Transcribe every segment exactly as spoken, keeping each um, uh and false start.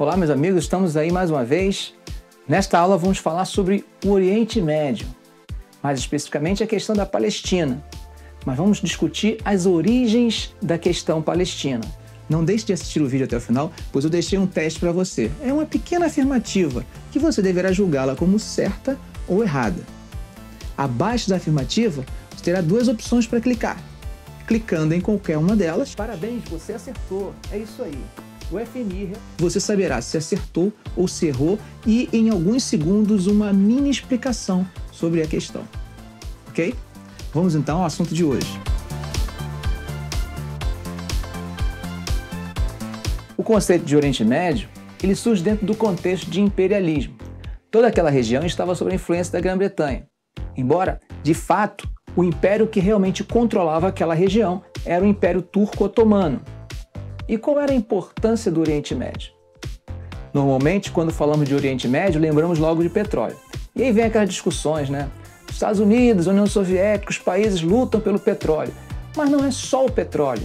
Olá, meus amigos, estamos aí mais uma vez. Nesta aula vamos falar sobre o Oriente Médio, mais especificamente a questão da Palestina. Mas vamos discutir as origens da questão palestina. Não deixe de assistir o vídeo até o final, pois eu deixei um teste para você. É uma pequena afirmativa que você deverá julgá-la como certa ou errada. Abaixo da afirmativa, você terá duas opções para clicar. Clicando em qualquer uma delas... Parabéns, você acertou! É isso aí! O F M I... Você saberá se acertou ou se errou e, em alguns segundos, uma mini explicação sobre a questão. Ok? Vamos então ao assunto de hoje. O conceito de Oriente Médio ele surge dentro do contexto de imperialismo. Toda aquela região estava sob a influência da Grã-Bretanha, embora, de fato, o império que realmente controlava aquela região era o Império Turco-Otomano. E qual era a importância do Oriente Médio? Normalmente, quando falamos de Oriente Médio, lembramos logo de petróleo. E aí vem aquelas discussões, né? Estados Unidos, União Soviética, os países lutam pelo petróleo. Mas não é só o petróleo.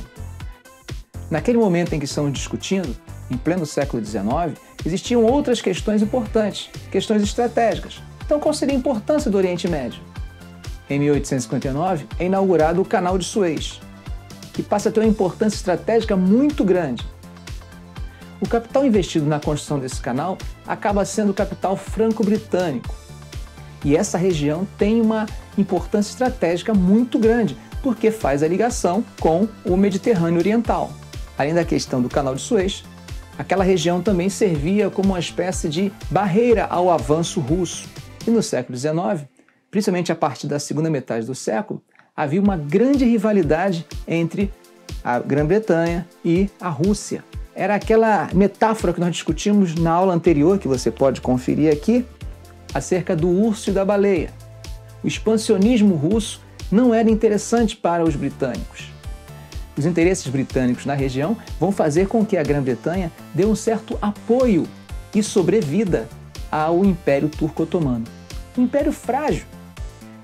Naquele momento em que estamos discutindo, em pleno século dezenove, existiam outras questões importantes, questões estratégicas. Então, qual seria a importância do Oriente Médio? Em mil oitocentos e cinquenta e nove, é inaugurado o Canal de Suez, que passa a ter uma importância estratégica muito grande. O capital investido na construção desse canal acaba sendo o capital franco-britânico. E essa região tem uma importância estratégica muito grande, porque faz a ligação com o Mediterrâneo Oriental. Além da questão do Canal de Suez, aquela região também servia como uma espécie de barreira ao avanço russo. E no século dezenove, principalmente a partir da segunda metade do século, havia uma grande rivalidade entre a Grã-Bretanha e a Rússia. Era aquela metáfora que nós discutimos na aula anterior, que você pode conferir aqui, acerca do urso e da baleia. O expansionismo russo não era interessante para os britânicos. Os interesses britânicos na região vão fazer com que a Grã-Bretanha dê um certo apoio e sobrevida ao Império Turco-Otomano. Um império frágil,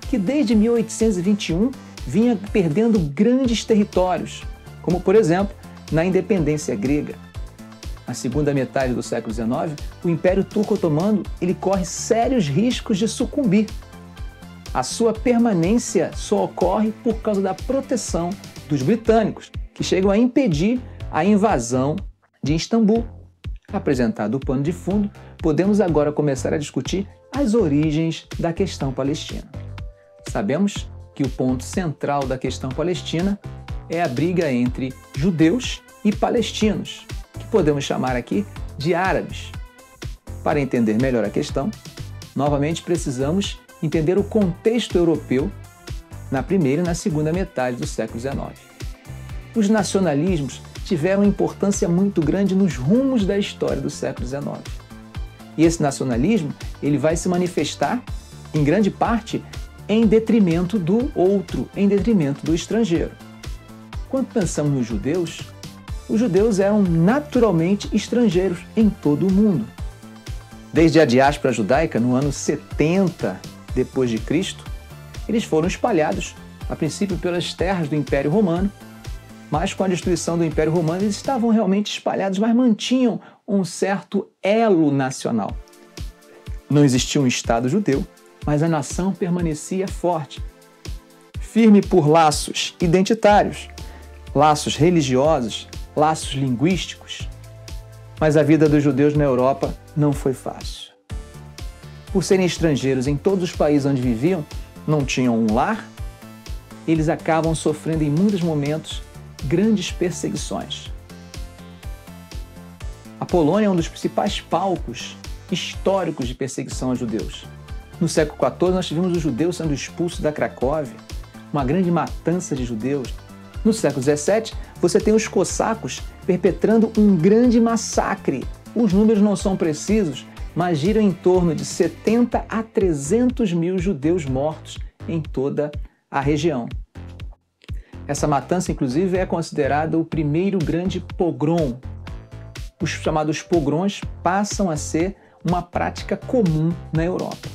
que desde mil oitocentos e vinte e um vinha perdendo grandes territórios, como, por exemplo, na independência grega. Na segunda metade do século dezenove, o Império Turco-Otomano ele corre sérios riscos de sucumbir. A sua permanência só ocorre por causa da proteção dos britânicos, que chegam a impedir a invasão de Istambul. Apresentado o pano de fundo, podemos agora começar a discutir as origens da questão palestina. Sabemos que o ponto central da questão palestina é a briga entre judeus e palestinos, que podemos chamar aqui de árabes. Para entender melhor a questão, novamente precisamos entender o contexto europeu na primeira e na segunda metade do século dezenove. Os nacionalismos tiveram importância muito grande nos rumos da história do século dezenove. E esse nacionalismo ele vai se manifestar, em grande parte, em detrimento do outro, em detrimento do estrangeiro. Quando pensamos nos judeus, os judeus eram naturalmente estrangeiros em todo o mundo. Desde a diáspora judaica, no ano setenta depois de Cristo, eles foram espalhados, a princípio pelas terras do Império Romano, mas com a destruição do Império Romano eles estavam realmente espalhados, mas mantinham um certo elo nacional. Não existia um Estado judeu, mas a nação permanecia forte, firme por laços identitários, laços religiosos, laços linguísticos. Mas a vida dos judeus na Europa não foi fácil. Por serem estrangeiros em todos os países onde viviam, não tinham um lar, eles acabam sofrendo em muitos momentos grandes perseguições. A Polônia é um dos principais palcos históricos de perseguição aos judeus. No século quatorze, nós tivemos os judeus sendo expulsos da Cracóvia, uma grande matança de judeus. No século dezessete, você tem os cossacos perpetrando um grande massacre. Os números não são precisos, mas giram em torno de setenta a trezentos mil judeus mortos em toda a região. Essa matança, inclusive, é considerada o primeiro grande pogrom. Os chamados pogroms passam a ser uma prática comum na Europa,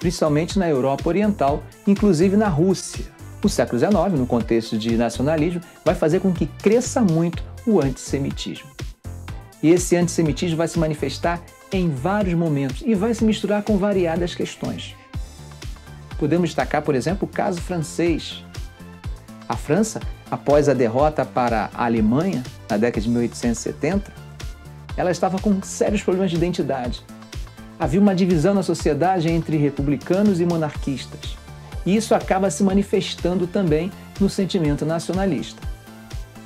principalmente na Europa Oriental, inclusive na Rússia. O século dezenove, no contexto de nacionalismo, vai fazer com que cresça muito o antissemitismo. E esse antissemitismo vai se manifestar em vários momentos e vai se misturar com variadas questões. Podemos destacar, por exemplo, o caso francês. A França, após a derrota para a Alemanha, na década de mil oitocentos e setenta, ela estava com sérios problemas de identidade. Havia uma divisão na sociedade entre republicanos e monarquistas. E isso acaba se manifestando também no sentimento nacionalista.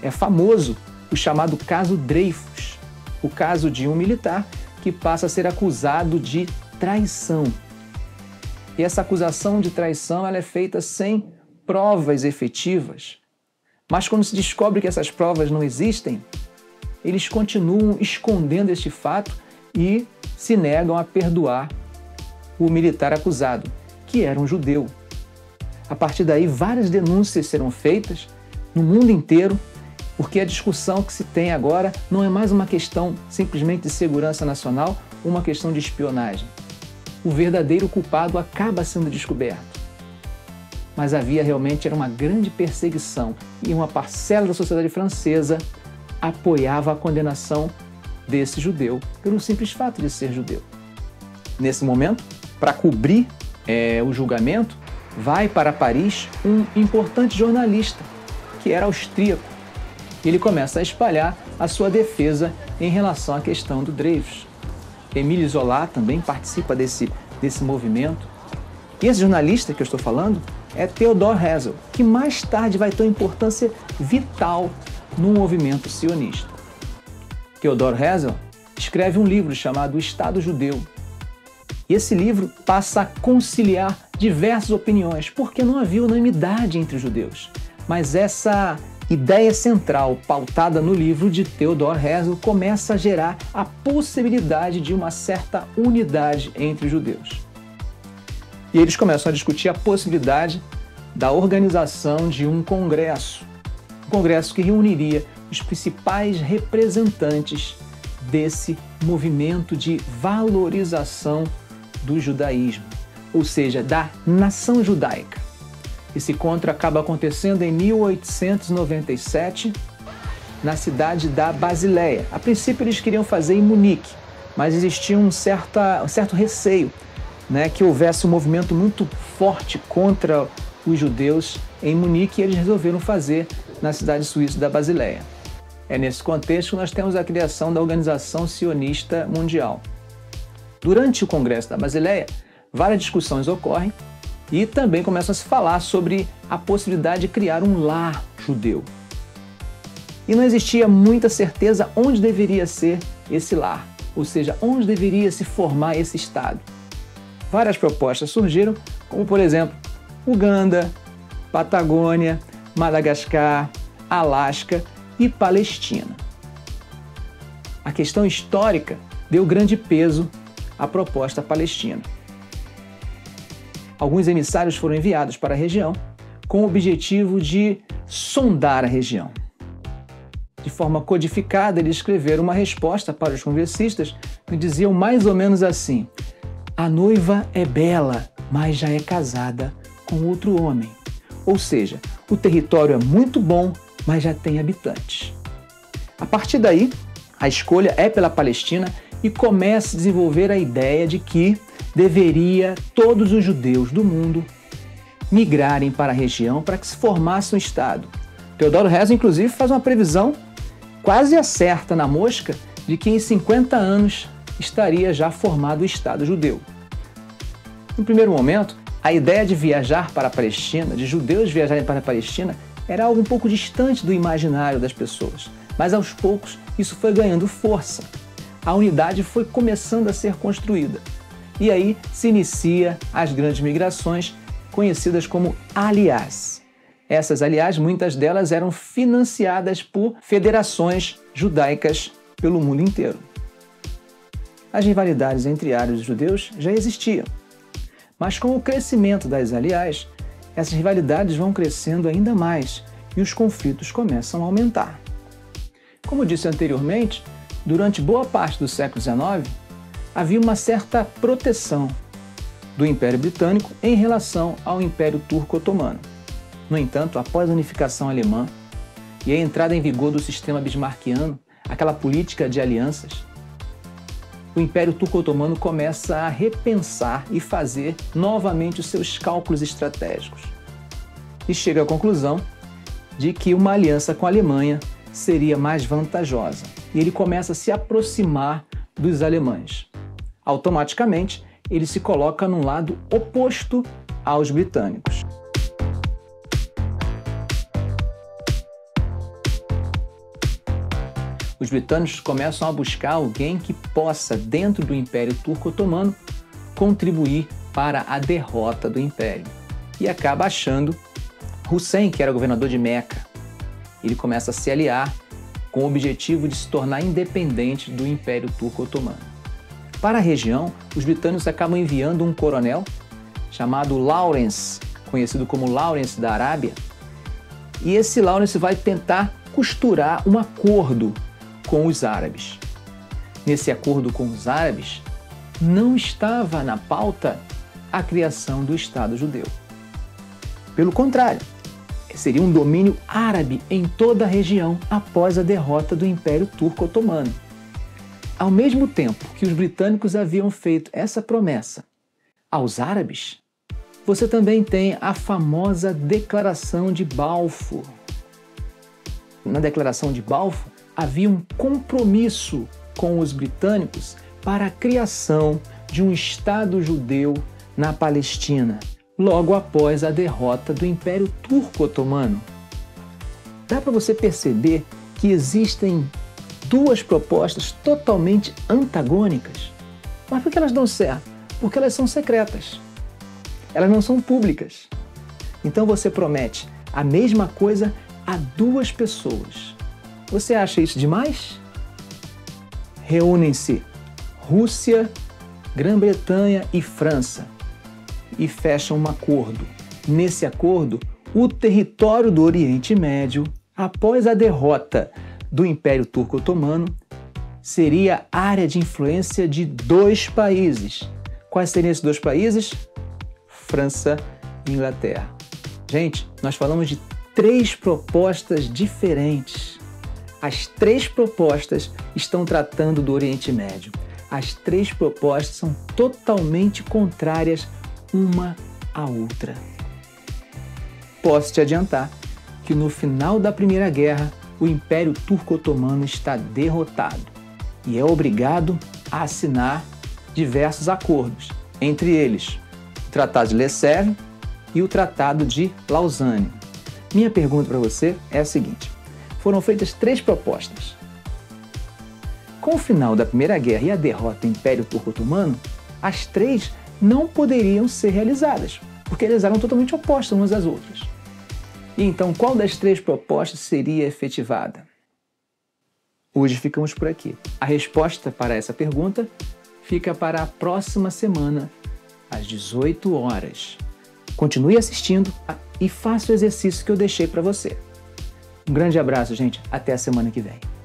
É famoso o chamado caso Dreyfus, o caso de um militar que passa a ser acusado de traição. E essa acusação de traição ela é feita sem provas efetivas. Mas quando se descobre que essas provas não existem, eles continuam escondendo este fato e se negam a perdoar o militar acusado, que era um judeu. A partir daí, várias denúncias serão feitas no mundo inteiro, porque a discussão que se tem agora não é mais uma questão simplesmente de segurança nacional, uma questão de espionagem. O verdadeiro culpado acaba sendo descoberto. Mas havia realmente era uma grande perseguição e uma parcela da sociedade francesa apoiava a condenação desse judeu pelo simples fato de ser judeu. Nesse momento, para cobrir é, o julgamento, vai para Paris um importante jornalista, que era austríaco. Ele começa a espalhar a sua defesa em relação à questão do Dreyfus. Emile Zola também participa desse, desse movimento. E esse jornalista que eu estou falando é Theodor Herzl, que mais tarde vai ter uma importância vital no movimento sionista. Theodor Herzl escreve um livro chamado O Estado Judeu. E esse livro passa a conciliar diversas opiniões, porque não havia unanimidade entre os judeus. Mas essa ideia central, pautada no livro de Theodor Herzl, começa a gerar a possibilidade de uma certa unidade entre os judeus. E eles começam a discutir a possibilidade da organização de um congresso, um congresso que reuniria os principais representantes desse movimento de valorização do judaísmo, ou seja, da nação judaica. Esse encontro acaba acontecendo em mil oitocentos e noventa e sete, na cidade da Basileia. A princípio eles queriam fazer em Munique, mas existia um certo, um certo receio, né, que houvesse um movimento muito forte contra os judeus em Munique, e eles resolveram fazer na cidade suíça da Basileia. É nesse contexto que nós temos a criação da Organização Sionista Mundial. Durante o Congresso da Basileia, várias discussões ocorrem e também começam a se falar sobre a possibilidade de criar um lar judeu. E não existia muita certeza onde deveria ser esse lar, ou seja, onde deveria se formar esse Estado. Várias propostas surgiram, como por exemplo, Uganda, Patagônia, Madagascar, Alasca e Palestina. A questão histórica deu grande peso à proposta palestina. Alguns emissários foram enviados para a região com o objetivo de sondar a região. De forma codificada, eles escreveram uma resposta para os congressistas que diziam mais ou menos assim: a noiva é bela, mas já é casada com outro homem. Ou seja, o território é muito bom, mas já tem habitantes. A partir daí, a escolha é pela Palestina e começa a desenvolver a ideia de que deveria todos os judeus do mundo migrarem para a região para que se formasse um Estado. Theodor Herzl, inclusive, faz uma previsão quase acerta na mosca de que em cinquenta anos estaria já formado o Estado judeu. No primeiro momento, a ideia de viajar para a Palestina, de judeus viajarem para a Palestina, era algo um pouco distante do imaginário das pessoas, mas aos poucos isso foi ganhando força. A unidade foi começando a ser construída. E aí se inicia as grandes migrações, conhecidas como aliyahs. Essas aliyahs, muitas delas eram financiadas por federações judaicas pelo mundo inteiro. As rivalidades entre árabes e judeus já existiam, mas com o crescimento das aliyahs, essas rivalidades vão crescendo ainda mais e os conflitos começam a aumentar. Como disse anteriormente, durante boa parte do século dezenove, havia uma certa proteção do Império Britânico em relação ao Império Turco-Otomano. No entanto, após a unificação alemã e a entrada em vigor do sistema bismarckiano, aquela política de alianças, o Império Turco-Otomano começa a repensar e fazer novamente os seus cálculos estratégicos. E chega à conclusão de que uma aliança com a Alemanha seria mais vantajosa. E ele começa a se aproximar dos alemães. Automaticamente, ele se coloca num lado oposto aos britânicos. Os britânicos começam a buscar alguém que possa, dentro do Império Turco-Otomano, contribuir para a derrota do Império. E acaba achando Hussein, que era governador de Meca. Ele começa a se aliar com o objetivo de se tornar independente do Império Turco-Otomano. Para a região, os britânicos acabam enviando um coronel chamado Lawrence, conhecido como Lawrence da Arábia, e esse Lawrence vai tentar costurar um acordo com os árabes. Nesse acordo com os árabes, não estava na pauta a criação do Estado judeu. Pelo contrário, seria um domínio árabe em toda a região após a derrota do Império Turco-Otomano. Ao mesmo tempo que os britânicos haviam feito essa promessa aos árabes, você também tem a famosa Declaração de Balfour. Na Declaração de Balfour, havia um compromisso com os britânicos para a criação de um Estado judeu na Palestina, logo após a derrota do Império Turco-Otomano. Dá para você perceber que existem duas propostas totalmente antagônicas. Mas por que elas dão certo? Porque elas são secretas. Elas não são públicas. Então você promete a mesma coisa a duas pessoas. Você acha isso demais? Reúnem-se Rússia, Grã-Bretanha e França e fecham um acordo. Nesse acordo, o território do Oriente Médio, após a derrota do Império Turco-Otomano, seria área de influência de dois países. Quais seriam esses dois países? França e Inglaterra. Gente, nós falamos de três propostas diferentes. As três propostas estão tratando do Oriente Médio. As três propostas são totalmente contrárias uma à outra. Posso te adiantar que no final da Primeira Guerra, o Império Turco-Otomano está derrotado e é obrigado a assinar diversos acordos, entre eles o Tratado de Sèvres e o Tratado de Lausanne. Minha pergunta para você é a seguinte: foram feitas três propostas. Com o final da Primeira Guerra e a derrota do Império Turco-Otomano, as três não poderiam ser realizadas, porque elas eram totalmente opostas umas às outras. E então, qual das três propostas seria efetivada? Hoje ficamos por aqui. A resposta para essa pergunta fica para a próxima semana, às dezoito horas. Continue assistindo e faça o exercício que eu deixei para você. Um grande abraço, gente. Até a semana que vem.